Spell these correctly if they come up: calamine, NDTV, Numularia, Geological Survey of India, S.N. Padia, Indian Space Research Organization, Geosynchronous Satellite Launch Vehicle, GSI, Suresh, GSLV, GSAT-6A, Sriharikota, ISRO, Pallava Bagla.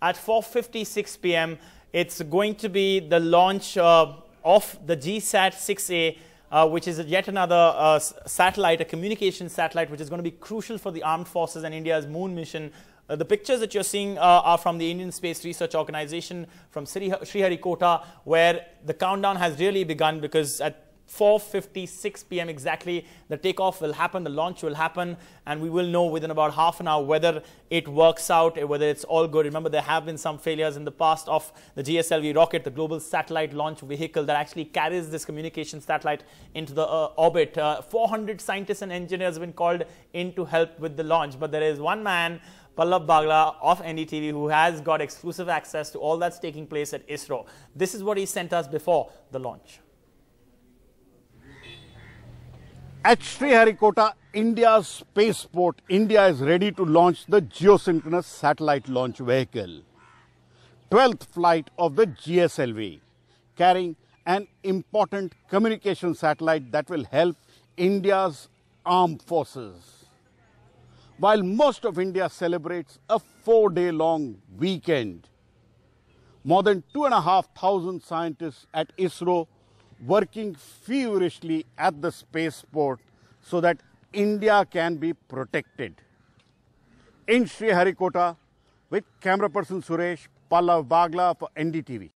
at 4:56 p.m. It's going to be the launch of the GSAT-6A, which is yet another satellite, a communication satellite, which is going to be crucial for the armed forces and India's moon mission. The pictures that you're seeing are from the Indian Space Research Organization from Sriharikota, where the countdown has really begun, because at 4:56 p.m. exactly, the takeoff will happen, the launch will happen, and we will know within about half an hour whether it works out, whether it's all good. Remember, there have been some failures in the past of the GSLV rocket, the Global Satellite Launch Vehicle, that actually carries this communication satellite into the orbit. 400 scientists and engineers have been called in to help with the launch, but there is one man, Pallava Bagla of NDTV, who has got exclusive access to all that's taking place at ISRO. This is what he sent us before the launch. At Sriharikota, India's spaceport, India is ready to launch the Geosynchronous Satellite Launch Vehicle, 12th flight of the GSLV, carrying an important communication satellite that will help India's armed forces. While most of India celebrates a 4-day-long weekend, more than 2,500 scientists at ISRO working feverishly at the spaceport so that India can be protected. In Sriharikota, with camera person Suresh, Pallava Bagla for NDTV.